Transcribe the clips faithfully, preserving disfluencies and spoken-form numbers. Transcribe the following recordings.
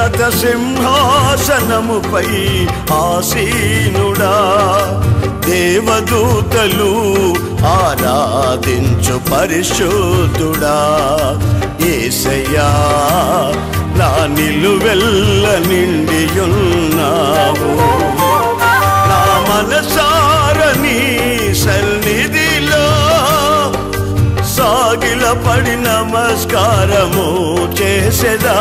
ఉన్నత సింహాసనముపై ఆసీనుడా, దేవదూతలు ఆరాధించు పరిశుద్ధుడా, యేసయ్యా నా నిలువెల్ల నిండియున్నావు. నా మనసారని సన్నిధిలో సాగిలపడి నమస్కారము చేసేదా,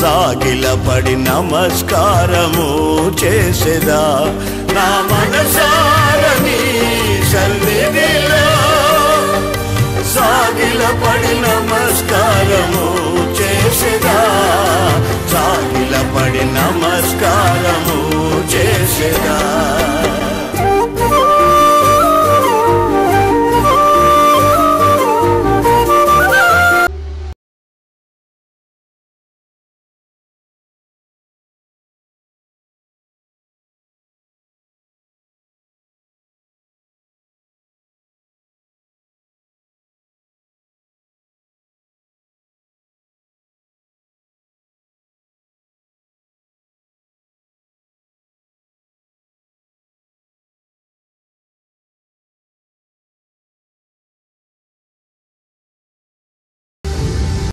సాగిలపడి నమస్కారము చేసేదా. నా మనసారని సన్నిధిలో సాగిలపడి నమస్కారము చేసేదా, సాగిలపడి నమస్కారము చేసేదా.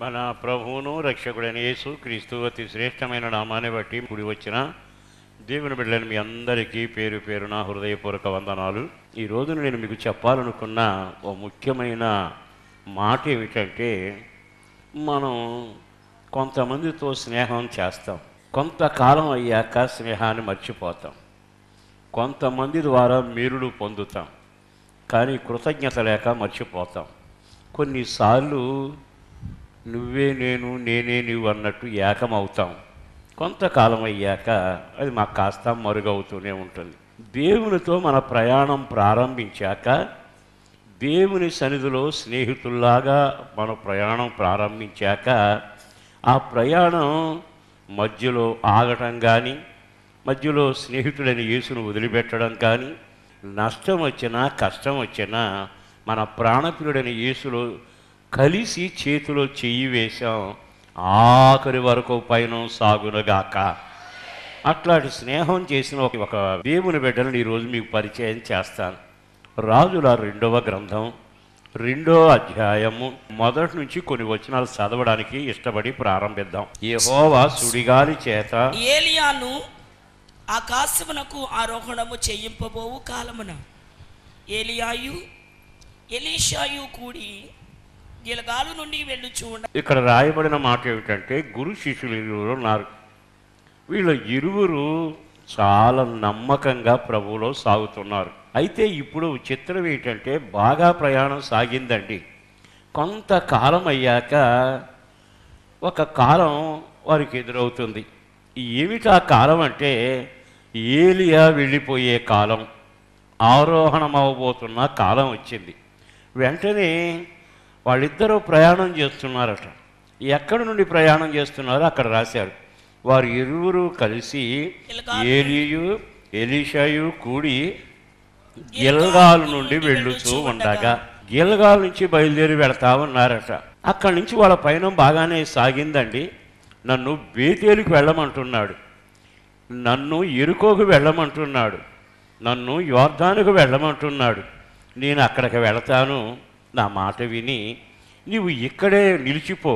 మన ప్రభువును రక్షకుడైన యేసు క్రీస్తు అతి శ్రేష్టమైన నామాన్ని బట్టి కూడి వచ్చిన దేవుని బిడ్డలైన మీ అందరికీ పేరు పేరున హృదయపూర్వక వందనాలు. ఈరోజు నేను మీకు చెప్పాలనుకున్న ఓ ముఖ్యమైన మాట ఏమిటంటే, మనం కొంతమందితో స్నేహం చేస్తాం, కొంతకాలం అయ్యాక స్నేహాన్ని మర్చిపోతాం, కొంతమంది ద్వారా మేలులు పొందుతాం, కానీ కృతజ్ఞత లేక మర్చిపోతాం. కొన్నిసార్లు నువ్వే నేను, నేనే నువ్వు అన్నట్టు ఏకమవుతాం. కొంతకాలం అయ్యాక అది మాకు కాస్త మరుగవుతూనే ఉంటుంది. దేవునితో మన ప్రయాణం ప్రారంభించాక, దేవుని సన్నిధిలో స్నేహితుల్లాగా మన ప్రయాణం ప్రారంభించాక, ఆ ప్రయాణం మధ్యలో ఆగటం కానీ, మధ్యలో స్నేహితుడైన యేసును వదిలిపెట్టడం కానీ, నష్టం వచ్చినా కష్టం వచ్చినా మన ప్రాణప్రియుడైన యేసులో కలిసి చేతిలో చెయ్యి వేశాం, ఆఖరి వరకు పైన సాగునుగాక. అట్లాంటి స్నేహం చేసిన ఒక దేవుని బిడ్డలను ఈరోజు మీకు పరిచయం చేస్తాను. రాజుల రెండవ గ్రంథం రెండో అధ్యాయము మొదటి నుంచి కొన్ని వచనాలు చదవడానికి ఇష్టపడి ప్రారంభిద్దాం. యెహోవా సుడిగాలి చేత ఏలియాను ఆకాశమునకు ఆరోహణము చేయింపబోవు కాలమున ఏలియాయు ఎలీషాయు కూడి గిల్గాలు నుండి వెళ్ళు చూడండి. ఇక్కడ రాయబడిన మాట ఏమిటంటే, గురు శిష్యులు ఇరువురు ఉన్నారు. వీళ్ళ ఇరువురు చాలా నమ్మకంగా ప్రభువులో సాగుతున్నారు. అయితే ఇప్పుడు చిత్రం ఏంటంటే, బాగా ప్రయాణం సాగిందండి. కొంతకాలం అయ్యాక ఒక కాలం వారికి ఎదురవుతుంది. ఏమిటి ఆ కాలం అంటే, ఏలియా వెళ్ళిపోయే కాలం, ఆరోహణం అవ్వబోతున్న కాలం వచ్చింది. వెంటనే వాళ్ళిద్దరూ ప్రయాణం చేస్తున్నారట. ఎక్కడి నుండి ప్రయాణం చేస్తున్నారో అక్కడ రాశారు. వారు ఇరువురు కలిసి ఏలీయు ఎలీషాయు కూడి గిల్గాలు నుండి వెళ్ళుతూ ఉండగా, గిల్గాలు నుంచి బయలుదేరి వెళతా ఉన్నారట. అక్కడి నుంచి వాళ్ళ పైన బాగానే సాగిందండి. నన్ను బేతేలుకు వెళ్ళమంటున్నాడు, నన్ను ఎరుకోకు వెళ్ళమంటున్నాడు, నన్ను యోర్దానుకు వెళ్ళమంటున్నాడు. నేను అక్కడికి వెళతాను, నా మాట విని నీవు ఇక్కడే నిలిచిపో,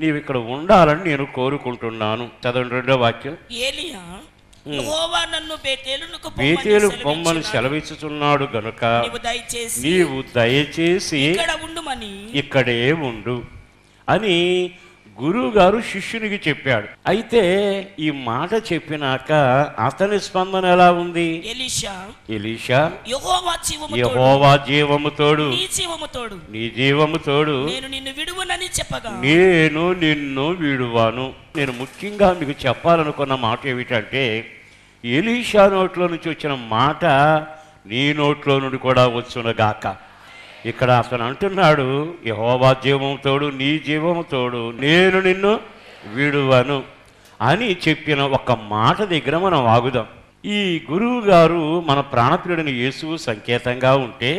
నీవు ఇక్కడ ఉండాలని నేను కోరుకుంటున్నాను. చదవండి రెండో వాక్యం. ఏలియా బేతేలు బొమ్మను సెలవిచ్చుచున్నాడు గనుక నీవు దయచేసి ఇక్కడే ఉండు అని గురువు గారు శిష్యునికి చెప్పాడు. అయితే ఈ మాట చెప్పినాక అతని స్పందన ఎలా ఉంది? ఎలీషా యెహోవా జీవము తోడు, నీ జీవము తోడు, నేను నిన్ను విడువాను. నేను ముఖ్యంగా మీకు చెప్పాలనుకున్న మాట ఏమిటంటే, ఎలీషా నోట్లో నుంచి వచ్చిన మాట నీ నోట్లో నుండి కూడా వచ్చునుగాక. ఇక్కడ అతను అంటున్నాడు, యెహోవా జీవము తోడు, నీ జీవము తోడు, నేను నిన్ను విడువను అని చెప్పిన ఒక మాట దగ్గర మనం ఆగుదాం. ఈ గురువు గారు మన ప్రాణప్రియుడైన యేసువు సంకేతంగా ఉంటే,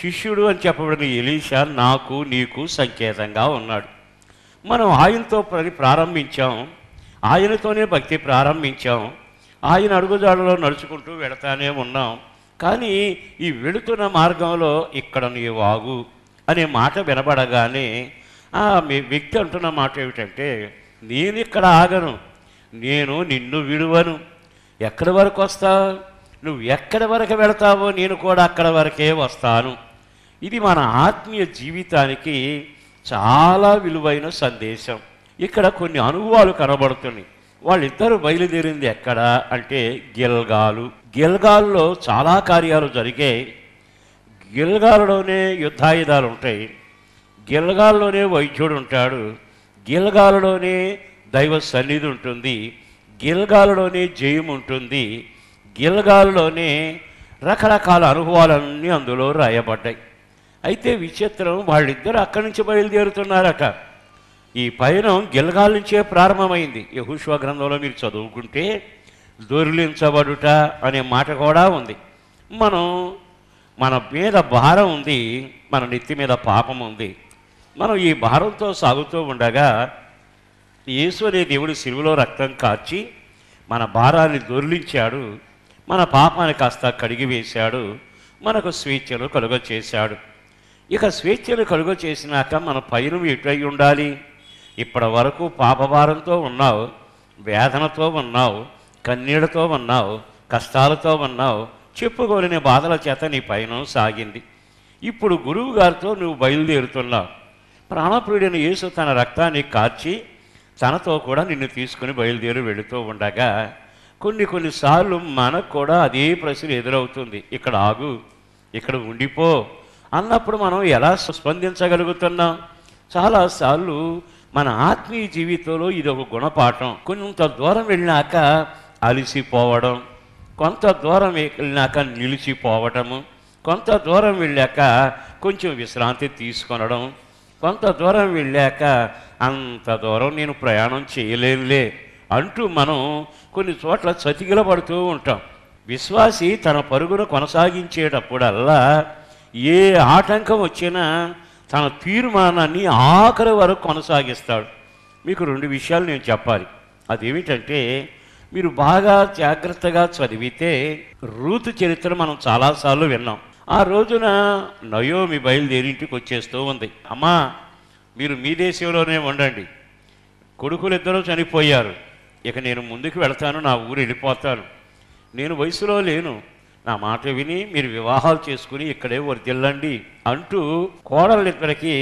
శిష్యుడు అని చెప్పబడిన ఎలీషా నాకు నీకు సంకేతంగా ఉన్నాడు. మనం ఆయనతో పని ప్రారంభించాం. ఆయనతోనే భక్తి ప్రారంభించాం. ఆయన అడుగుజాడలో నడుచుకుంటూ వెళతానే ఉన్నాం. కానీ ఈ వెళుతున్న మార్గంలో ఇక్కడ నీవు ఆగు అనే మాట వినబడగానే ఆ వ్యక్తి అంటున్న మాట ఏమిటంటే, నేను ఇక్కడ ఆగను, నేను నిన్ను విడువను, ఎక్కడి వరకు వస్తావు, నువ్వు ఎక్కడి వరకు వెళతావో నేను కూడా అక్కడ వరకే వస్తాను. ఇది మన ఆత్మీయ జీవితానికి చాలా విలువైన సందేశం. ఇక్కడ కొన్ని అనుభవాలు కనబడుతున్నాయి. వాళ్ళిద్దరూ బయలుదేరింది ఎక్కడ అంటే గిల్గాలు. గిల్గాల్లో చాలా కార్యాలు జరిగాయి. గిల్గాల్లోనే యుద్ధాయుధాలు ఉంటాయి, గిల్గాల్లోనే వైద్యుడు ఉంటాడు, గిల్గాల్లోనే దైవ సన్నిధి ఉంటుంది, గిల్గాల్లోనే జయం ఉంటుంది, గిల్గాల్లోనే రకరకాల అనుభవాలన్నీ అందులో రాయబడ్డాయి. అయితే విచిత్రం, వాళ్ళిద్దరూ అక్కడి నుంచి బయలుదేరుతున్నారట. ఈ పయనం గిల్గాల్ నుంచే ప్రారంభమైంది. యెహోషువ గ్రంథంలో మీరు చదువుకుంటే దొరిలించబడుట అనే మాట కూడా ఉంది. మనం మన మీద భారం ఉంది, మన నెత్తి మీద పాపం ఉంది. మనం ఈ భారంతో సాగుతూ ఉండగా యేసు అనే దేవుడు సిలువలో రక్తం కార్చి మన భారాన్ని దొరిలించాడు, మన పాపాన్ని కాస్త కడిగివేశాడు, మనకు స్వేచ్ఛను కలుగ చేశాడు. ఇక స్వేచ్ఛను కలుగ చేసినాక మన పైరు ఎటై ఉండాలి? ఇప్పటి వరకు పాపభారంతో ఉన్నావు, వేదనతో ఉన్నావు, కన్నీళ్లతో ఉన్నావు, కష్టాలతో ఉన్నావు, చెప్పుకోలేని బాధల చేత నీ పైన సాగింది. ఇప్పుడు గురువు గారితో నువ్వు బయలుదేరుతున్నావు. ప్రాణప్రియుడైన యేసు తన రక్తాన్ని కార్చి తనతో కూడా నిన్ను తీసుకుని బయలుదేరి వెళుతూ ఉండగా కొన్ని కొన్నిసార్లు మనకు కూడా అదే ప్రశ్న ఎదురవుతుంది, ఇక్కడ ఆగు, ఇక్కడ ఉండిపో అన్నప్పుడు మనం ఎలా స్పందించగలుగుతున్నాం? చాలాసార్లు మన ఆత్మీయ జీవితంలో ఇది ఒక గుణపాఠం. కొంత దూరం వెళ్ళినాక అలిసిపోవడం, కొంత దూరం వెళ్ళినాక నిలిచిపోవటము, కొంత దూరం వెళ్ళాక కొంచెం విశ్రాంతి తీసుకొనడం, కొంత దూరం వెళ్ళాక అంత దూరం నేను ప్రయాణం చేయలేనులే అంటూ మనం కొన్ని చోట్ల చతికిల పడుతూ ఉంటాం. విశ్వాసి తన పరుగును కొనసాగించేటప్పుడల్లా ఏ ఆటంకం వచ్చినా తన తీర్మానాన్ని ఆఖరి వరకు కొనసాగిస్తాడు. మీకు రెండు విషయాలు నేను చెప్పాలి. అదేమిటంటే, మీరు బాగా జాగ్రత్తగా చదివితే రూతు చరిత్ర మనం చాలాసార్లు విన్నాం. ఆ రోజున నయోమి బయలుదేరి ఇంటికి వచ్చేస్తూ ఉంది. అమ్మా, మీరు మీ దేశంలోనే ఉండండి, కొడుకులిద్దరూ చనిపోయారు, ఇక నేను ముందుకు వెళ్తాను, నా ఊరు వెళ్ళిపోతాను, నేను వయసులో లేను, నా మాట విని మీరు వివాహాలు చేసుకుని ఇక్కడే వర్దిల్లండి అంటూ కోడలిద్దరికి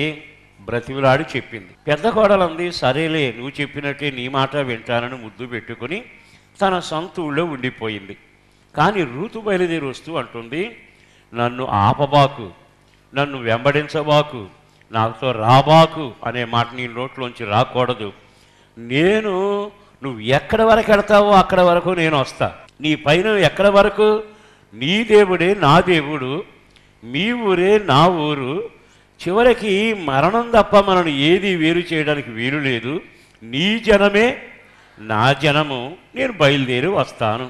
బ్రతిమిలాడి చెప్పింది. పెద్ద కోడలంది, సరేలే నువ్వు చెప్పినట్టే నీ మాట వింటానని ముద్దు పెట్టుకుని తన సొంత ఊళ్ళో ఉండిపోయింది. కానీ రూతు బయలుదేరి వస్తూ అంటుంది, నన్ను ఆపబాకు, నన్ను వెంబడించబాకు, నాతో రాబాకు అనే మాట నీ నోట్లోంచి రాకూడదు. నేను నువ్వు ఎక్కడ వరకు వెళ్తావో అక్కడ వరకు నేను వస్తా, నీ పైన ఎక్కడ వరకు, నీ దేవుడే నా దేవుడు, మీ ఊరే నా ఊరు, చివరికి మరణం తప్ప మనల్ని ఏది వేరు చేయడానికి వీలు లేదు, నీ జనమే నా జనము, నేను బయలుదేరి వస్తాను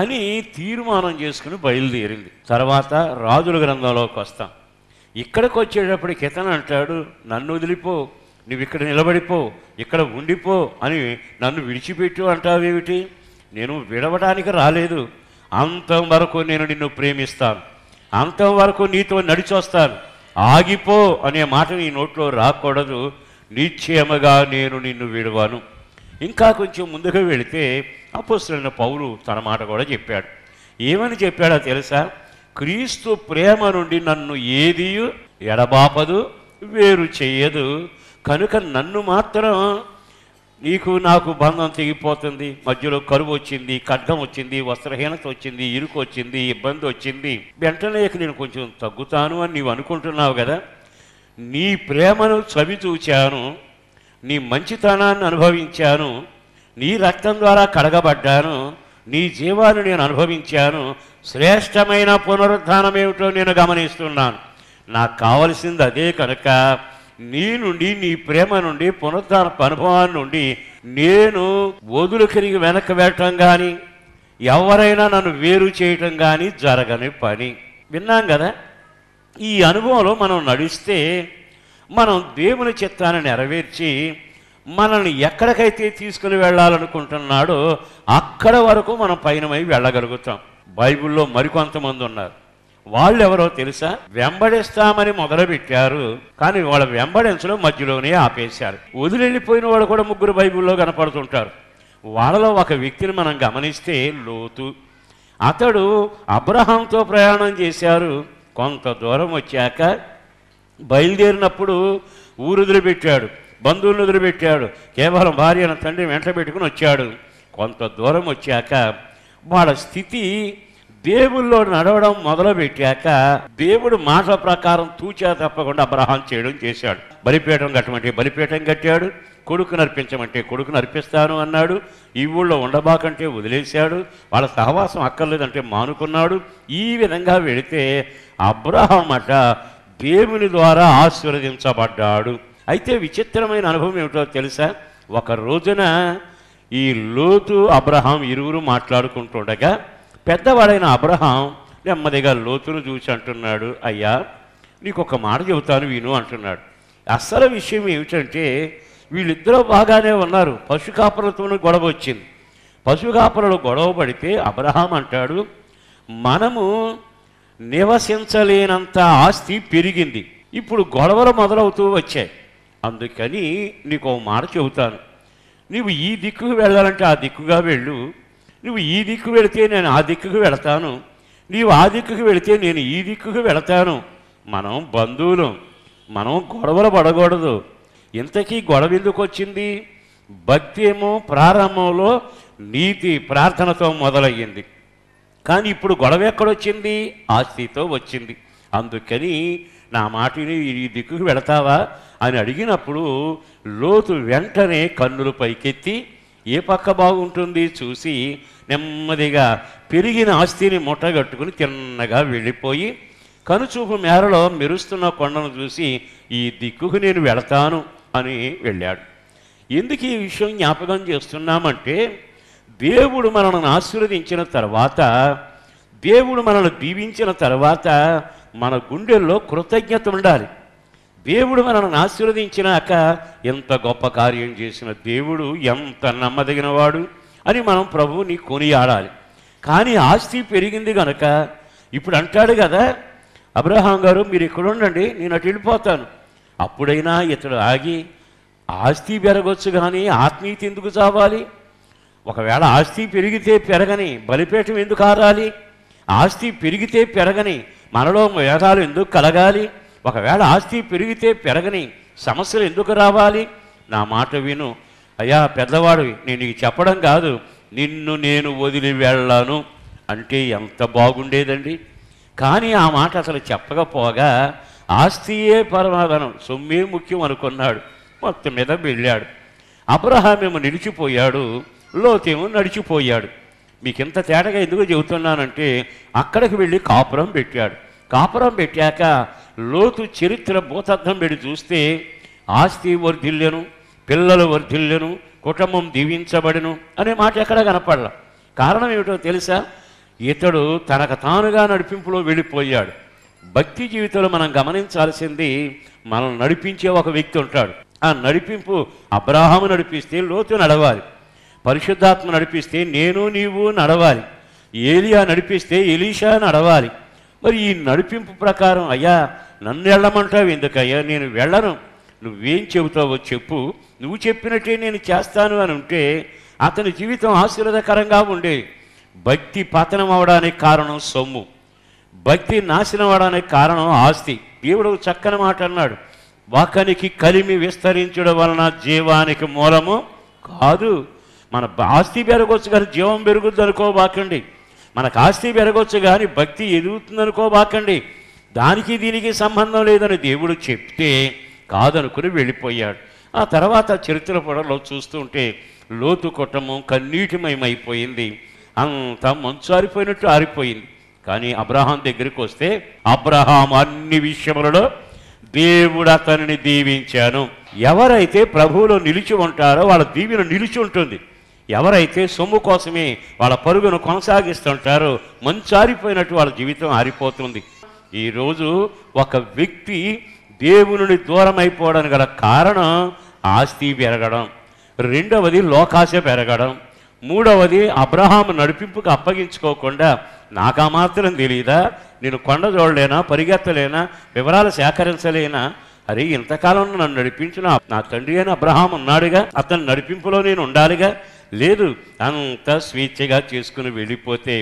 అని తీర్మానం చేసుకుని బయలుదేరింది. తర్వాత రాజుల గ్రంథంలోకి వస్తాం. ఇక్కడికి వచ్చేటప్పటికి ఇతను అంటాడు, నన్ను వదిలిపో, నువ్వు ఇక్కడ నిలబడిపో, ఇక్కడ ఉండిపో అని నన్ను విడిచిపెట్టు అంటావేమిటి? నేను విడవడానికి రాలేదు, అంతం వరకు నేను నిన్ను ప్రేమిస్తాను, అంతం వరకు నీతో నడిచొస్తాను, ఆగిపో అనే మాట నీ నోట్లో రాకూడదు, నిశ్చయముగా నేను నిన్ను విడవాను. ఇంకా కొంచెం ముందుకు వెళితే అపొస్తలుడైన పౌలు తన మాట కూడా చెప్పాడు. ఏమని చెప్పాడో తెలుసా? క్రీస్తు ప్రేమ నుండి నన్ను ఏది ఎడబాపదు, వేరు చేయదు, కనుక నన్ను మాత్రం నీకు నాకు బంధం తెగిపోతుంది. మధ్యలో కరువు వచ్చింది, ఖడ్గం వచ్చింది, వస్త్రహీనత వచ్చింది, ఇరుకు వచ్చింది, ఇబ్బంది వచ్చింది, వెంటనే నేను కొంచెం తగ్గుతాను అని నీవు అనుకుంటున్నావు కదా, నీ ప్రేమను చవి చూచాను, నీ మంచితనాన్ని అనుభవించాను, నీ రక్తం ద్వారా కడగబడ్డాను, నీ జీవాన్ని నేను అనుభవించాను, శ్రేష్టమైన పునరుద్ధానం ఏమిటో నేను గమనిస్తున్నాను, నాకు కావలసింది అదే, కనుక నీ నుండి, నీ ప్రేమ నుండి, పునరుద్ధాన అనుభవాన్ని నుండి నేను వదులుకిరిగి వెనక్కి వెళ్ళటం కానీ, ఎవరైనా నన్ను వేరు చేయటం కానీ జరగని పని. విన్నాం కదా. ఈ అనుభవంలో మనం నడిస్తే మనం దేవుని చిత్తాన్ని నెరవేర్చి మనల్ని ఎక్కడికైతే తీసుకుని వెళ్ళాలనుకుంటున్నాడో అక్కడ వరకు మనం పయనమై వెళ్ళగలుగుతాం. బైబిల్లో మరికొంతమంది ఉన్నారు, వాళ్ళు ఎవరో తెలుసా? వెంబడిస్తామని మొదలుపెట్టారు కానీ వాళ్ళ వెంబడించడం మధ్యలోనే ఆపేశారు. వదిలిపోయిన వాళ్ళు కూడా ముగ్గురు బైబిల్లో కనపడుతుంటారు. వాళ్ళలో ఒక వ్యక్తిని మనం గమనిస్తే లోతు, అతడు అబ్రహాంతో ప్రయాణం చేశారు. కొంత దూరం వచ్చాక బయలుదేరినప్పుడు ఊరు వదిలిపెట్టాడు, బంధువులను వదిలిపెట్టాడు, కేవలం భార్యను తండ్రి వెంట పెట్టుకుని వచ్చాడు. కొంత దూరం వచ్చాక వాళ్ళ స్థితి దేవుల్లో నడవడం మొదలుపెట్టాక దేవుడు మాట ప్రకారం తూచా తప్పకుండా అబ్రహాం చేయడం చేశాడు. బలిపీఠం కట్టమంటే బలిపీఠం కట్టాడు, కొడుకును అర్పించమంటే కొడుకును అర్పిస్తాను అన్నాడు, ఈ ఊళ్ళో ఉండబాకంటే వదిలేశాడు, వాళ్ళ సహవాసం అక్కర్లేదంటే మానుకున్నాడు. ఈ విధంగా వెళితే అబ్రహాం అట దేవుని ద్వారా ఆశీర్వదించబడ్డాడు. అయితే విచిత్రమైన అనుభవం ఏమిటో తెలుసా? ఒక రోజున ఈ లోతు అబ్రహాం ఇరువురు మాట్లాడుకుంటుండగా పెద్దవాడైన అబ్రహాం నెమ్మదిగా లోతును చూసి అంటున్నాడు, అయ్యా నీకు ఒక మాట చెబుతాను విను అంటున్నాడు. అసలు విషయం ఏమిటంటే వీళ్ళిద్దరూ బాగానే ఉన్నారు, పశు కాపరులతోనూ గొడవ వచ్చింది. పశు కాపరులు గొడవ పడితే అబ్రహాం అంటాడు, మనము నివసించలేనంత ఆస్తి పెరిగింది, ఇప్పుడు గొడవలు మొదలవుతూ వచ్చాయి, అందుకని నీకు ఒక మాట చెబుతాను, నువ్వు ఈ దిక్కుకు వెళ్ళాలంటే ఆ దిక్కుగా వెళ్ళు, నువ్వు ఈ దిక్కు వెళితే నేను ఆ దిక్కుకు వెళతాను, నీవు ఆ దిక్కుకు వెళితే నేను ఈ దిక్కుకు వెళతాను, మనం బంధువులు, మనం గొడవలు పడకూడదు. ఇంతకీ గొడవ ఎందుకు వచ్చింది? భక్తి ఏమో ప్రారంభంలో నీతి ప్రార్థనతో మొదలయ్యింది, కానీ ఇప్పుడు గొడవ ఎక్కడొచ్చింది? ఆస్తితో వచ్చింది. అందుకని నా మాటిని ఈ దిక్కుకు వెళతావా అని అడిగినప్పుడు లోతు వెంటనే కన్నులు పైకెత్తి ఏ పక్క బాగుంటుంది చూసి నెమ్మదిగా పెరిగిన ఆస్తిని ముట్టగట్టుకుని తిన్నగా వెళ్ళిపోయి కనుచూపు మేరలో మెరుస్తున్న కొండను చూసి ఈ దిక్కుకు నేను వెళతాను అని వెళ్ళాడు. ఎందుకు ఈ విషయం జ్ఞాపకం చేస్తున్నామంటే దేవుడు మనల్ని ఆశీర్వదించిన తర్వాత, దేవుడు మనల్ని దీవించిన తర్వాత మన గుండెల్లో కృతజ్ఞత ఉండాలి. దేవుడు మనల్ని ఆశీర్వదించినాక ఎంత గొప్ప కార్యం చేసిన దేవుడు, ఎంత నమ్మదగినవాడు అని మనం ప్రభువుని కొనియాడాలి. కానీ ఆస్తి పెరిగింది కనుక ఇప్పుడు అంటాడు కదా అబ్రహాం గారు, మీరు ఇక్కడ ఉండండి నేను అటు వెళ్ళిపోతాను. అప్పుడైనా ఇతడు ఆగి ఆస్తి పెరగొచ్చు కానీ ఆత్మీయత ఎందుకు చావాలి? ఒకవేళ ఆస్తి పెరిగితే పెరగని బలిపీఠం ఎందుకు ఆరాలి? ఆస్తి పెరిగితే పెరగని మనలో వేదాలు ఎందుకు కలగాలి? ఒకవేళ ఆస్తి పెరిగితే పెరగని సమస్యలు ఎందుకు రావాలి? నా మాట విను అయ్యా పెద్దవాడు, నేను నీకు చెప్పడం కాదు, నిన్ను నేను వదిలి వెళ్ళాను అంటే ఎంత బాగుండేదండి. కానీ ఆ మాట అసలు చెప్పకపోగా ఆస్తియే పరమాధనం, సొమ్మే ముఖ్యం అనుకున్నాడు, మొత్తం మీద వెళ్ళాడు. అబ్రహామేమో నిలిచిపోయాడు, లోతేమో నడిచిపోయాడు. మీకు ఇంత తేటగా ఎందుకు చెబుతున్నానంటే అక్కడికి వెళ్ళి కాపురం పెట్టాడు. కాపురం పెట్టాక లోతు చరిత్ర భూతద్దం పెడి చూస్తే ఆస్తి వర్ధిల్లెను, పిల్లలు వర్ధిల్లెను, కుటుంబం దీవించబడెను అనే మాట ఎక్కడా కనపడలా. కారణం ఏమిటో తెలుసా? ఇతడు తనకు తానుగా నడిపింపులో వెళ్ళిపోయాడు. భక్తి జీవితంలో మనం గమనించాల్సింది, మనం నడిపించే ఒక వ్యక్తి ఉంటాడు. ఆ నడిపింపు అబ్రహాము నడిపిస్తే లోతు నడవాలి, పరిశుద్ధాత్మ నడిపిస్తే నేను నీవు నడవాలి, ఏలియా నడిపిస్తే ఎలీషా నడవాలి. మరి ఈ నడిపింపు ప్రకారం అయ్యా నన్ను వెళ్ళమంటావు ఎందుకయ్యా, నేను వెళ్ళను, నువ్వేం చెబుతావో చెప్పు, నువ్వు చెప్పినట్టే నేను చేస్తాను అని ఉంటే అతని జీవితం ఆశీర్వాదకరంగా ఉండే. భక్తి పతనం అవడానికి కారణం సొమ్ము, భక్తి నాశనం అవడానికి కారణం ఆస్తి. దేవుడు చక్కని మాట అన్నాడు, వాకానికి కలిమి విస్తరించడం వలన జీవానికి మూలము కాదు. మన ఆస్తి పెరగొచ్చు కానీ జీవం పెరుగుద్ది అనుకోబాకండి, మనకు ఆస్తి పెరగొచ్చు కానీ భక్తి ఎదుగుతుందనుకోబాకండి, దానికి దీనికి సంబంధం లేదని దేవుడు చెప్తే కాదనుకుని వెళ్ళిపోయాడు. ఆ తర్వాత చరిత్ర పొడలో చూస్తుంటే లోతు కుటుంబం కన్నీటిమయమైపోయింది, అంత మంచు ఆరిపోయినట్టు ఆరిపోయింది. కానీ అబ్రహాం దగ్గరికి వస్తే అబ్రహాం అన్ని విషయములలో దేవుడు అతనిని దీవించాను. ఎవరైతే ప్రభువులో నిలిచి ఉంటారో వాళ్ళ దీవెన నిలిచి ఉంటుంది. ఎవరైతే సొమ్ము కోసమే వాళ్ళ పరుగును కొనసాగిస్తుంటారో మంచి ఆరిపోయినట్టు వాళ్ళ జీవితం ఆరిపోతుంది. ఈరోజు ఒక వ్యక్తి దేవుని దూరం అయిపోవడానికి గల కారణం ఆస్తి పెరగడం. రెండవది లోకాశ పెరగడం, మూడవది అబ్రహాము నడిపింపుకు అప్పగించుకోకుండా నాకా మాత్రం తెలియదా, నేను కొండ చూడలేనా, పరిగెత్తలేనా, వివరాలు సేకరించలేనా, అరే ఇంతకాలం నన్ను నడిపించిన నా తండ్రి అయిన అబ్రహాము ఉన్నాడుగా, అతని నడిపింపులో నేను ఉండాలిగా, లేదు అంత స్వేచ్ఛగా చేసుకుని వెళ్ళిపోతే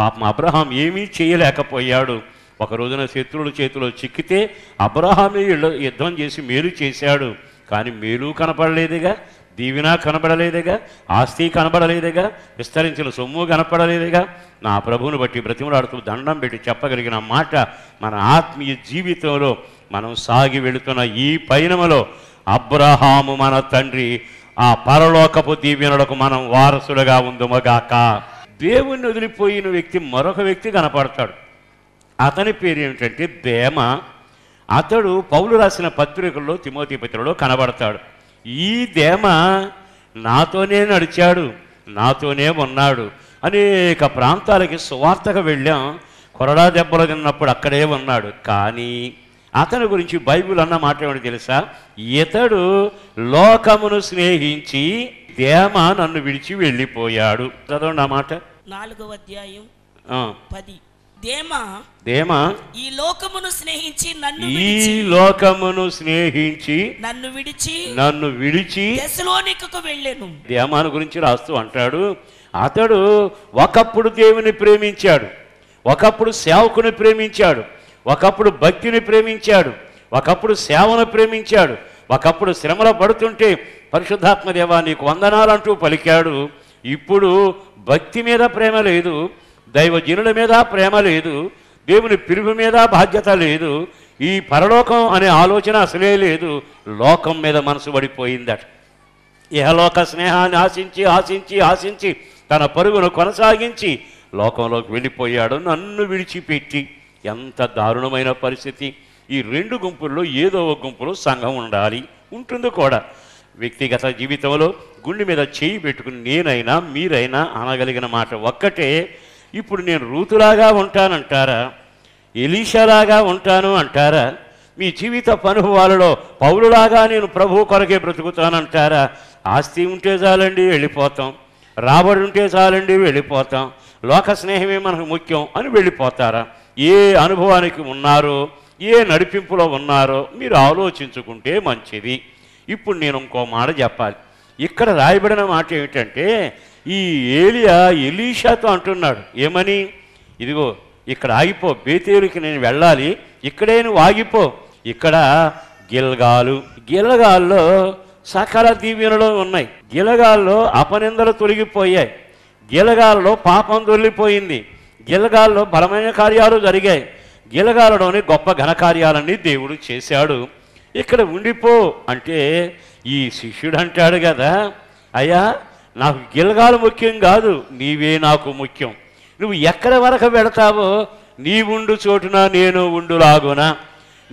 పాపం అబ్రహాం ఏమీ చేయలేకపోయాడు. ఒక రోజున శత్రువుల చేతిలో చిక్కితే అబ్రహామే యుద్ధం చేసి మేలు చేశాడు, కానీ మేలు కనపడలేదుగా, దీవెన కనబడలేదుగా, ఆస్తి కనబడలేదుగా, విస్తరించిన సొమ్ము కనపడలేదుగా. నా ప్రభువును బట్టి బ్రతిమలాడుతూ దండం పెట్టి చెప్పగలిగిన మాట మన ఆత్మీయ జీవితంలో మనం సాగి వెళుతున్న ఈ పయనములో అబ్రహాము మన తండ్రి, ఆ పరలోకపు దీవెనలకు మనం వారసులుగా ఉందమగాక. దేవుణ్ణి వదిలిపోయిన వ్యక్తి మరొక వ్యక్తి కనపడతాడు, అతని పేరు ఏమిటంటే దేమ. అతడు పౌలు రాసిన పత్రికల్లో తిమోతి పత్రికలో కనబడతాడు. ఈ దేమ నాతోనే నడిచాడు, నాతోనే ఉన్నాడు. అనేక ప్రాంతాలకి సువార్తకు వెళ్ళాం, కొరడా దెబ్బలు తిన్నప్పుడు అక్కడే ఉన్నాడు. కానీ అతని గురించి బైబిల్ అన్న మాట ఏమిటి తెలుసా? ఇతడు లోకమును స్నేహించి దేమ నన్ను విడిచి వెళ్ళిపోయాడు. చదవండి ఆ మాట, నాలుగవ అధ్యాయం పది. దేమ దేమ ఈ లోకమును స్నేహించి నన్ను విడిచి, ఈ లోకమును స్నేహించి నన్ను విడిచి నన్ను విడిచి దెసలోనికకు వెళ్ళెను. దేమాను గురించి రాస్తూ అంటాడు, అతడు ఒకప్పుడు దేవుని ప్రేమించాడు, ఒకప్పుడు సేవకుని ప్రేమించాడు, ఒకప్పుడు భక్తిని ప్రేమించాడు, ఒకప్పుడు సేవను ప్రేమించాడు, ఒకప్పుడు శ్రమలో పడుతుంటే పరిశుద్ధాత్మ దేవా నీకు వందనాలంటూ పలికాడు. ఇప్పుడు భక్తి మీద ప్రేమ లేదు, దైవజనుల మీద ప్రేమ లేదు, దేవుని పిలుపు మీద బాధ్యత లేదు, ఈ పరలోకం అనే ఆలోచన అసలే లేదు, లోకం మీద మనసు పడిపోయిందట. ఇహలోక స్నేహాన్ని ఆశించి ఆశించి ఆశించి తన పరుగును కొనసాగించి లోకంలోకి వెళ్ళిపోయాడు, నన్ను విడిచిపెట్టి. ఎంత దారుణమైన పరిస్థితి! ఈ రెండు గుంపుల్లో ఏదో ఒక గుంపులో సంఘం ఉండాలి, ఉంటుంది కూడా. వ్యక్తిగత జీవితంలో గుండె మీద చేయి పెట్టుకుని నేనైనా మీరైనా అనగలిగిన మాట ఒక్కటే, ఇప్పుడు నేను రూతులాగా ఉంటానంటారా, ఎలీషాలాగా ఉంటాను అంటారా, మీ జీవిత అనుభవాలలో పౌలులాగా నేను ప్రభు కొరకే బ్రతుకుతానంటారా? ఆస్తి ఉంటే చాలండి వెళ్ళిపోతాం, రాబడి ఉంటే చాలండి వెళ్ళిపోతాం, లోక స్నేహమే మనకు ముఖ్యం అని వెళ్ళిపోతారా? ఏ అనుభవానికి ఉన్నారో, ఏ నడిపింపులో ఉన్నారో మీరు ఆలోచించుకుంటే మంచిది. ఇప్పుడు నేను ఇంకో మాట చెప్పాలి. ఇక్కడ రాయబడిన మాట ఏమిటంటే ఈ ఏలియా ఎలీషాతో అంటున్నాడు, ఏమని? ఇదిగో ఇక్కడ ఆగిపో, బేతేలుకి నేను వెళ్ళాలి, ఇక్కడే నువ్వు ఆగిపో. ఇక్కడ గిల్గాలు, గిల్గాల్లో సకల దీవెనలు ఉన్నాయి, గిల్గాల్లో అపనిందలు తొలగిపోయాయి, గిల్గాల్లో పాపం తొలిగిపోయింది, గిల్గాల్లో బలమైన కార్యాలు జరిగాయి, గిల్గాలలోని గొప్ప ఘనకార్యాలన్నీ దేవుడు చేశాడు, ఇక్కడ ఉండిపో అంటే ఈ శిష్యుడు అంటాడు కదా, అయ్యా నాకు గిల్గాలు ముఖ్యం కాదు, నీవే నాకు ముఖ్యం, నువ్వు ఎక్కడ వరకు పెడతావో నీవుండు చోటున నేను ఉండులాగునా,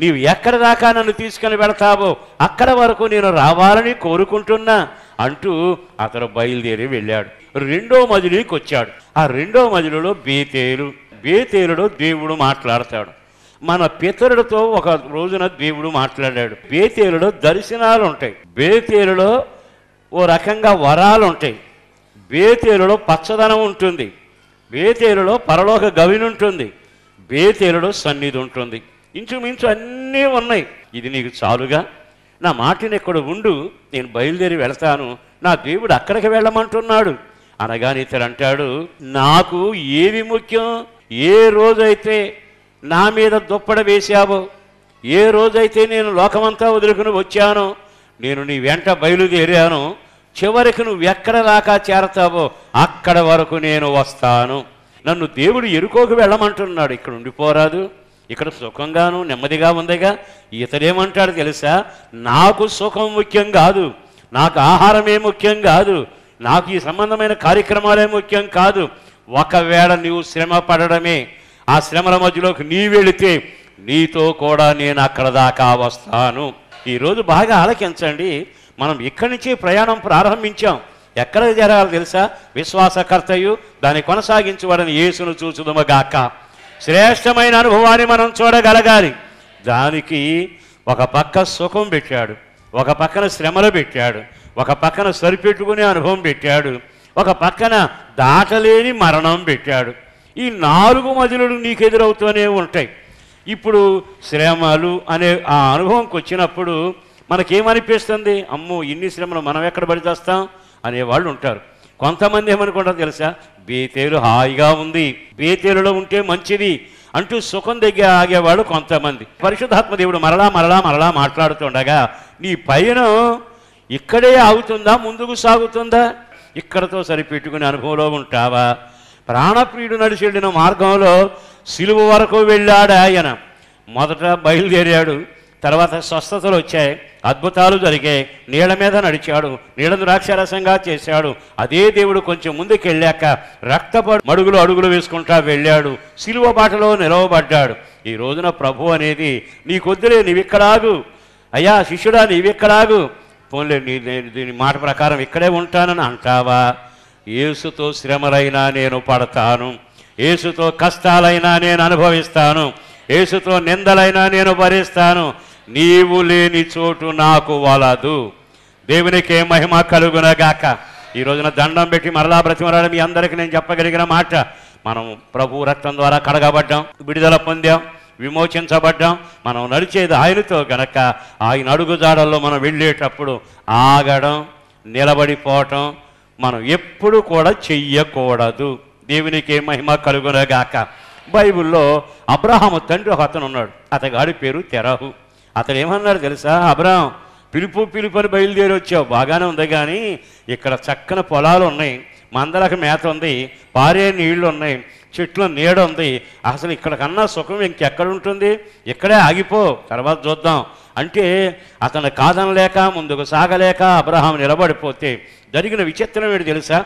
నీవు ఎక్కడ దాకా నన్ను తీసుకొని పెడతావో అక్కడ వరకు నేను రావాలని కోరుకుంటున్నా అంటూ అతను బయలుదేరి వెళ్ళాడు. రెండో మజిలీకి వచ్చాడు. ఆ రెండో మజిలీలో బేతేలు, బేతేలులో దేవుడు మాట్లాడతాడు. మన పితరులతో ఒక రోజున దేవుడు మాట్లాడాడు. బేతేలులో దర్శనాలు ఉంటాయి, బేతేలులో ఓ రకంగా వరాలు ఉంటాయి, బేతేలులో పచ్చదనం ఉంటుంది, బేతేలులో పరలోక గవిని ఉంటుంది, బేతేలులో సన్నిధి ఉంటుంది, ఇంచుమించు అన్నీ ఉన్నాయి. ఇది నీకు చాలుగా, నా మాటని ఇక్కడ ఉండు, నేను బయలుదేరి వెళ్తాను, నా దేవుడు అక్కడికి వెళ్ళమంటున్నాడు అనగానే ఇతడు అంటాడు, నాకు ఏది ముఖ్యం? ఏ రోజైతే నా మీద దుప్పడ వేశావో, ఏ రోజైతే నేను లోకమంతా వదులుకుని వచ్చానో, నేను నీ వెంట బయలుదేరాను, చివరికి నువ్వు ఎక్కడ దాకా చేరతావో అక్కడ వరకు నేను వస్తాను. నన్ను దేవుడు ఎరుకోకు వెళ్ళమంటున్నాడు, ఇక్కడ ఉండిపోరాదు, ఇక్కడ సుఖంగాను నెమ్మదిగా ఉందిగా. ఇతడేమంటాడు తెలుసా, నాకు సుఖం ముఖ్యం కాదు, నాకు ఆహారమే ముఖ్యం కాదు, నాకు ఈ సంబంధమైన కార్యక్రమాలే ముఖ్యం కాదు, ఒకవేళ నీవు శ్రమ పడడమే, ఆ శ్రమల మధ్యలోకి నీ వెళితే నీతో కూడా నేను అక్కడ దాకా వస్తాను. ఈరోజు బాగా ఆలకించండి, మనం ఇక్కడి నుంచి ప్రయాణం ప్రారంభించాం, ఎక్కడ జరగాలి తెలుసా? విశ్వాసకర్తయు దాన్ని కొనసాగించబడిన యేసును చూచుదుమగాక. శ్రేష్టమైన అనుభవాన్ని మనం చూడగలగాలి. దానికి ఒక పక్క సుఖం పెట్టాడు, ఒక పక్కన శ్రమలు పెట్టాడు, ఒక పక్కన సరిపెట్టుకునే అనుభవం పెట్టాడు, ఒక పక్కన దాటలేని మరణం పెట్టాడు. ఈ నాలుగు మజిలులు నీకు ఎదురవుతూనే ఉంటాయి. ఇప్పుడు శ్రమలు అనే ఆ అనుభవంకి వచ్చినప్పుడు మనకేమనిపిస్తుంది? అమ్మో ఇన్ని శ్రమలు మనం ఎక్కడ పడిచేస్తాం అనేవాళ్ళు ఉంటారు. కొంతమంది ఏమనుకుంటారు తెలుసా? బేతేలు హాయిగా ఉంది, బేతేలులో ఉంటే మంచిది అంటూ సుఖం దగ్గర ఆగేవాడు కొంతమంది. పరిశుద్ధాత్మ దేవుడు మరలా మరలా మరలా మాట్లాడుతుండగా నీ పయనం ఇక్కడే ఆగుతుందా, ముందుకు సాగుతుందా? ఇక్కడతో సరిపెట్టుకునే అనుభవంలో ఉంటావా? ప్రాణప్రియుడు నడిచెళ్ళిన మార్గంలో సిలువ వరకు వెళ్ళాడు. ఆయన మొదట బయలుదేరాడు, తర్వాత స్వస్థతలు వచ్చాయి, అద్భుతాలు జరిగాయి, నీళ్ళ మీద నడిచాడు, నీళ్ళను ద్రాక్షరసంగా చేశాడు. అదే దేవుడు కొంచెం ముందుకెళ్ళాక రక్తపడు మడుగులు అడుగులు వేసుకుంటా వెళ్ళాడు, సిలువ బాటలో నిలవబడ్డాడు. ఈ రోజున ప్రభు అనేది నీ కొద్దులే, నీవిక్కడాగు అయ్యా శిష్యుడా, నీవిక్కడాగు పోన్లే నీ దీని మాట ప్రకారం ఇక్కడే ఉంటానని అంటావా? ఏసుతో శ్రమలైనా నేను పడతాను, ఏసుతో కష్టాలైనా నేను అనుభవిస్తాను, ఏసుతో నిందలైనా నేను భరిస్తాను, నీవు లేని చోటు నాకు వాలదు. దేవునికే మహిమ కలుగునగాక. ఈ రోజున దండం పెట్టి మరలా బ్రతిమలాడి మీ అందరికీ నేను చెప్పగలిగిన మాట, మనం ప్రభు రక్తం ద్వారా కడగబడ్డాం, విడుదల పొందాం, విమోచించబడ్డాం. మనం నడిచేది ఆయనతో గనక ఆయన అడుగుజాడల్లో మనం వెళ్ళేటప్పుడు ఆగడం, నిలబడిపోవటం మనం ఎప్పుడు కూడా చెయ్యకూడదు. దేవునికే మహిమ కలుగునగాక. బైబిల్లో అబ్రహాము తండ్రి ఒక అతను ఉన్నాడు, అతగాడి పేరు తెరహు. అతడు ఏమన్నాడు తెలుసా? అబ్రహాం, పిలుపు పిలుపు అని బయలుదేరి వచ్చావు, బాగానే ఉంది, కానీ ఇక్కడ చక్కని పొలాలు ఉన్నాయి, మందలకు మేత ఉంది, పారే నీళ్లు ఉన్నాయి, చెట్లు నీడ ఉంది, అసలు ఇక్కడ కన్నా సుఖం ఇంకెక్కడ ఉంటుంది, ఇక్కడే ఆగిపో, తర్వాత చూద్దాం అంటే అతను కాదనలేక ముందుకు సాగలేక అబ్రహాం నిలబడిపోతే జరిగిన విచిత్రం ఏంటి తెలుసా?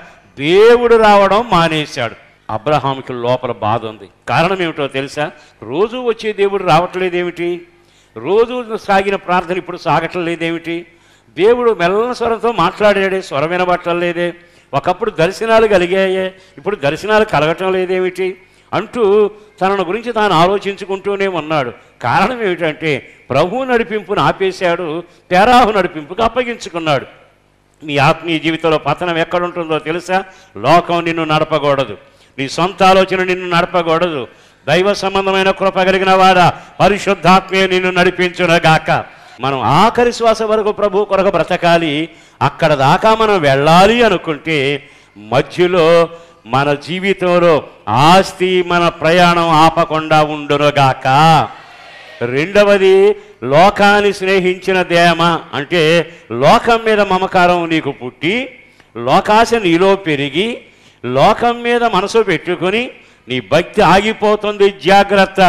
దేవుడు రావడం మానేశాడు. అబ్రహాంకి లోపల బాధ ఉంది. కారణం ఏమిటో తెలుసా? రోజు వచ్చే దేవుడు రావట్లేదేమిటి? రోజు సాగిన ప్రార్థన ఇప్పుడు సాగట్లేదేమిటి? దేవుడు మెల్ల స్వరంతో మాట్లాడాడే, స్వరం వినబట్టలేదే, ఒకప్పుడు దర్శనాలు కలిగాయే, ఇప్పుడు దర్శనాలు కలగటం లేదేమిటి అంటూ తనను గురించి తాను ఆలోచించుకుంటూనే ఉన్నాడు. కారణం ఏమిటంటే ప్రభువు నడిపింపును ఆపేశాడు, తెరాహు నడిపింపుకు అప్పగించుకున్నాడు. నీ ఆత్మీయ జీవితంలో పతనం ఎక్కడుంటుందో తెలుసా? లోకం నిన్ను నడపకూడదు, నీ సొంత ఆలోచన నిన్ను నడపకూడదు. దైవ సంబంధమైన కృప కలిగిన వాడా, పరిశుద్ధాత్మే నిన్ను నడిపించునగాక. మనం ఆఖరి శ్వాస వరకు ప్రభు కొరకు బ్రతకాలి. అక్కడ దాకా మనం వెళ్ళాలి అనుకుంటే మధ్యలో మన జీవితంలో ఆస్తి మన ప్రయాణం ఆపకుండా ఉండునుగాక. రెండవది, లోకాన్ని స్నేహించిన దేమ అంటే లోకం మీద మమకారం నీకు పుట్టి, లోకాశ నీలో పెరిగి, లోకం మీద మనసు పెట్టుకుని నీ భక్తి ఆగిపోతుంది, జాగ్రత్త.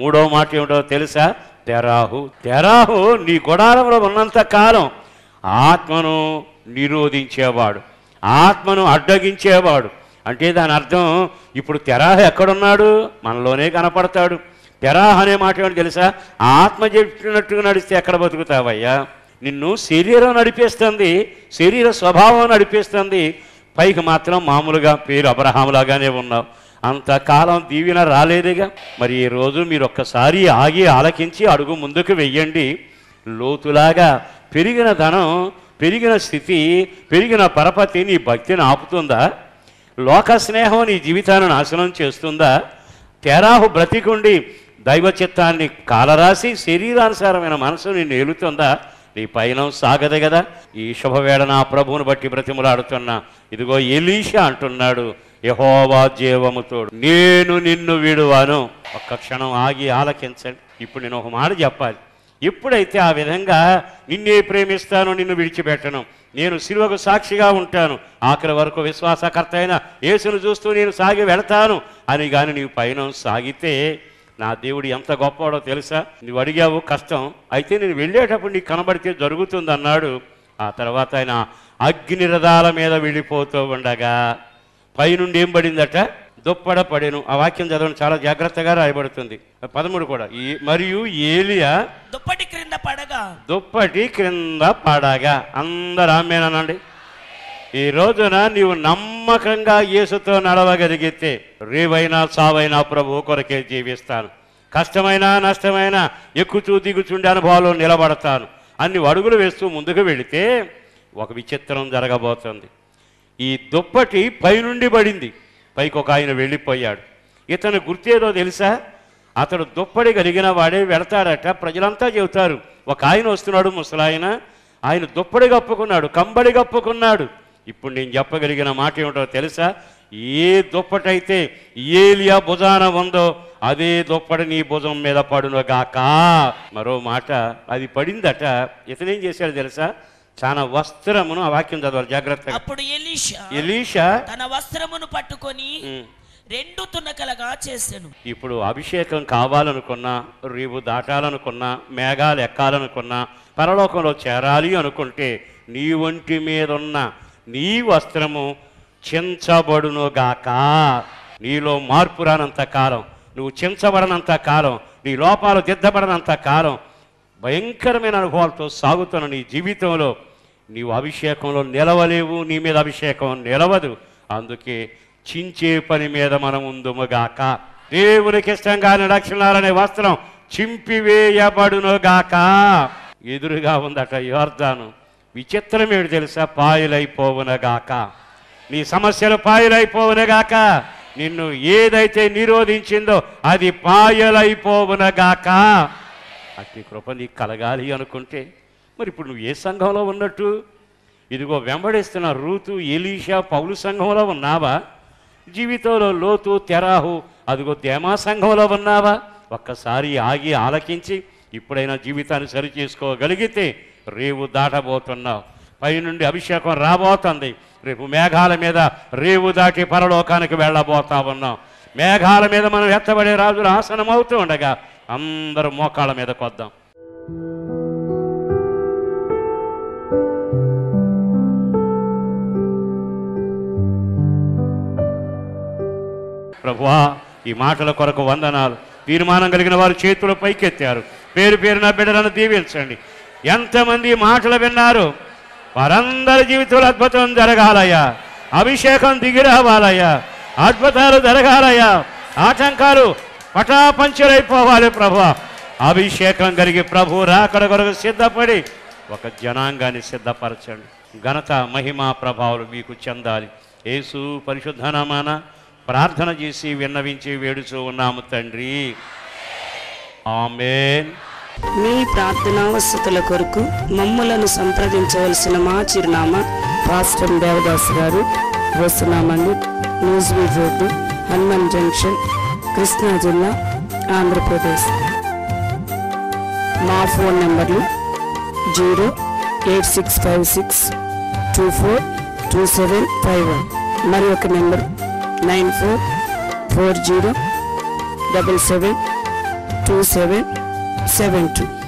మూడో మాట ఏమిటో తెలుసా? తెరాహు. తెరాహు నీ గుడారంలో ఉన్నంత కాలం ఆత్మను నిరోధించేవాడు, ఆత్మను అడ్డగించేవాడు. అంటే దాని అర్థం ఇప్పుడు తెరాహు ఎక్కడున్నాడు? మనలోనే కనపడతాడు. తెరాహు అనే మాట ఏమిటి తెలుసా? ఆత్మ చెప్పినట్టుగా నడిస్తే ఎక్కడ బతుకుతావయ్యా? నిన్ను శరీరం నడిపిస్తుంది, శరీర స్వభావం నడిపిస్తుంది, పైకి మాత్రం మామూలుగా పేరు అబ్రహాములాగానే ఉన్నావు, అంతకాలం దీవెన రాలేదేగా. మరి ఈ రోజు మీరు ఒక్కసారి ఆగి ఆలకించి అడుగు ముందుకు వెయ్యండి. లోతులాగా పెరిగిన ధనం, పెరిగిన స్థితి, పెరిగిన పరపతి నీ భక్తిని ఆపుతుందా? లోక స్నేహం నీ జీవితాన్ని నాశనం చేస్తుందా? తెరాహు బ్రతికుండి దైవ చిత్తాన్ని కాలరాసి శరీరానుసారమైన మనసుని నేలుతుందా? నీ పైన సాగదు కదా. ఈ శుభవేళ నా ప్రభువును బట్టి బ్రతిమలాడుతున్నా, ఇదిగో ఎలీషా అంటున్నాడు, యెహోవా జీవముతోడు నేను నిన్ను విడువాను. ఒక్క క్షణం ఆగి ఆలకించండి. ఇప్పుడు నేను ఒక మాట చెప్పాలి. ఎప్పుడైతే ఆ విధంగా నిన్నే ప్రేమిస్తాను, నిన్ను విడిచిపెట్టను, నేను సిలువకు సాక్షిగా ఉంటాను, ఆఖరి వరకు విశ్వాసకర్త అయిన యేసును చూస్తూ నేను సాగి వెళతాను అని కానీ నీవు పైన సాగితే నా దేవుడు ఎంత గొప్పవాడో తెలుసా? నువ్వు అడిగావు, కష్టం అయితే నేను వెళ్ళేటప్పుడు నీకు కనబడితే జరుగుతుందన్నాడు. ఆ తర్వాత ఆయన అగ్ని రథాల మీద వెళ్ళిపోతూ ఉండగా పైనుండి ఏం పడిందట? దుప్పడ పడెను. ఆ వాక్యం చదవడం, చాలా జాగ్రత్తగా రాయబడుతుంది. పదమూడు కూడా, మరియు ఏలియా దుప్పటి క్రింద పడగా, దుప్పటి క్రింద పడగా. అందరూ ఆమేన్ అనండి. ఈ రోజున నీవు నమ్మకంగా యేసుతో నడవగలిగితే రేవైనా సావైనా ప్రభు కొరకే జీవిస్తాను, కష్టమైనా నష్టమైనా ఎక్కుచూ దిగుచుండే అనుభవాలు నిలబడతాను అన్ని అడుగులు వేస్తూ ముందుకు వెళితే ఒక విచిత్రం జరగబోతుంది. ఈ దుప్పటి పై నుండి పడింది, పైకి ఒక ఆయన వెళ్ళిపోయాడు. ఇతను గుర్తేదో తెలుసా, అతడు దుప్పటి కలిగిన వాడే వెళతాడట. ప్రజలంతా చెబుతారు, ఒక ఆయన వస్తున్నాడు ముసలాయన, ఆయన దుప్పటి కప్పుకున్నాడు, కంబడి కప్పుకున్నాడు. ఇప్పుడు నేను చెప్పగలిగిన మాట ఏమిటో తెలుసా, ఏ దుప్పటైతే ఏలియా భుజాన ఉందో అదే దుప్పటి నీ భుజం మీద పడునుగాక. మరో మాట, అది పడిందట. ఇతనేం చేశాడు తెలుసా, చాలా వస్త్రమును, ఆ వాక్యం చదవాలి జాగ్రత్తగా. అప్పుడు ఎలీషా ఎలీషా తన వస్త్రమును పట్టుకొని రెండు తునకలుగా చేశాను. ఇప్పుడు అభిషేకం కావాలనుకున్నా, రేపు దాటాలనుకున్నా, మేఘాలు ఎక్కాలనుకున్నా, పరలోకంలో చేరాలి అనుకుంటే నీ ఒంటి మీద ఉన్న నీ వస్త్రము చించబడునుగాక. నీలో మార్పు రానంత కాలం, నువ్వు చించబడనంత కాలం, నీ లోపాలు దిద్దబడనంత కాలం, భయంకరమైన అనుభవాలతో సాగుతున్న నీ జీవితంలో నీవు అభిషేకంలో నిలవలేవు. నీ మీద అభిషేకం నిలవదు. అందుకే చించే పని మీద మనం ఉందుముగాక. దేవునికి ఇష్టంగా నిరక్షణాలనే వస్త్రం చింపివేయబడునుగాక. ఎదురుగా ఉందట యోర్దాను. విచిత్రం ఏడు తెలుసా, పాయలైపోవునగాక, నీ సమస్యలు పాయలైపోవునగాక, నిన్ను ఏదైతే నిరోధించిందో అది పాయలైపోవునగాక. అట్టి కృప నీకు కలగాలి అనుకుంటే మరి ఇప్పుడు నువ్వు ఏ సంఘంలో ఉన్నట్టు? ఇదిగో వెంబడిస్తున్న రూతు, ఎలీషా, పౌలు సంఘంలో ఉన్నావా? జీవితంలో లోతు, తెరాహు, అదిగో దేమా సంఘంలో ఉన్నావా? ఒక్కసారి ఆగి ఆలకించి ఇప్పుడైనా జీవితాన్ని సరిచేసుకోగలిగితే రేవు దాటబోతున్నావు. పైనుండి అభిషేకం రాబోతుంది. రేపు మేఘాల మీద రేవు దాటి పరలోకానికి వెళ్ళబోతా ఉన్నాం. మేఘాల మీద మనం ఎత్తబడే రాజుల ఆసనం అవుతూ ఉండగా అందరూ మోకాళ్ళ మీద కొద్దాం. ప్రభువా, ఈ మాటల కొరకు వందనాలు. తీర్మానం కలిగిన వారు చేతులు పైకెత్తారు. పేరు పేరున బిడ్డలను దీవించండి. ఎంతమంది మాటలు విన్నారు? వారందరి జీవితంలో అద్భుతం జరగాలయ్యా, అభిషేకం దిగి రావాలయ్యా, అద్భుతాలు జరగాలయ్యా, ఆటంకాలు పటాపంచలైపోవాలి ప్రభువా. అభిషేకం కలిగి ప్రభు రాకడ కొరకు సిద్ధపడి ఒక జనాంగాన్ని సిద్ధపరచండి. ఘనత, మహిమ, ప్రభావాలు మీకు చెందాలి. యేసు పరిశుద్ధ నామాన ప్రార్థన చేసి విన్నవించి వేడుచూ ఉన్నాము తండ్రి, ఆమేన్. మీ ప్రార్థనావసతుల కొరకు మమ్ములను సంప్రదించవలసిన మా చిరునామా పాస్టర్ దేవదాస్ గారు, వస్తున్నామండి, న్యూస్వీ రోడ్డు, హనుమాన్ జంక్షన్, కృష్ణా జిల్లా, ఆంధ్రప్రదేశ్. మా ఫోన్ నెంబర్లు zero eight six five six two four two seven five one మరి ఒక number nine four four zero double seven two seven seven two.